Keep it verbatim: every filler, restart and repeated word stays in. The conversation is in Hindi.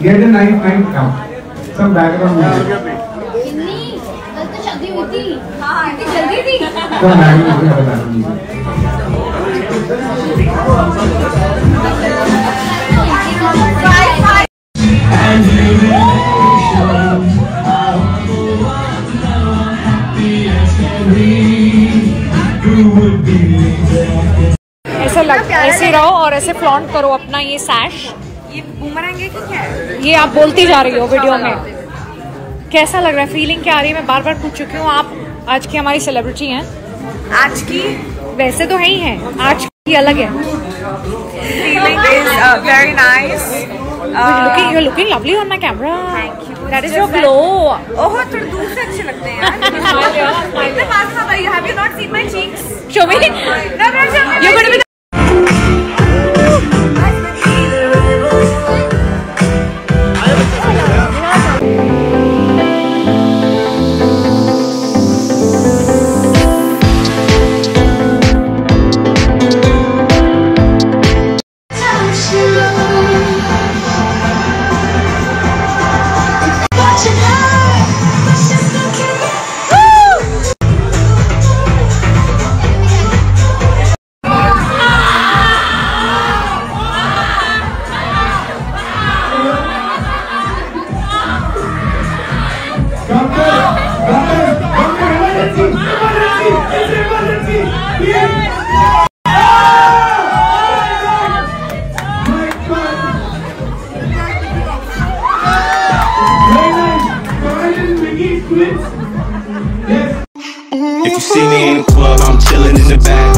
Get a knife and come. Some background music. इतनी कल तो शादी हुई थी. हाँ, इतनी जल्दी थी. तो मैंने मुझे बता दिया. ऐसा लग, ऐसे रहो और ऐसे फ्लॉन्ट करो अपना ये सैश. ये बूमरंग है कि क्या है? ये आप बोलती जा रही हो वीडियो में. कैसा लग रहा है? फीलिंग क्या आ रही है? मैं बार बार पूछ चुकी हूँ. आप आज की हमारी सेलिब्रिटी हैं. आज की वैसे तो है ही है, आज की अलग है. Feeling is uh, very nice. Uh, you're looking lovely on my camera. Thank you. That is your glow. Oh, थोड़े दूर से अच्छे लगते हैं यार. Have you not seen my cheeks? Show me. No, no, show me. You're going to be if you see me in the club, I'm chilling in the back.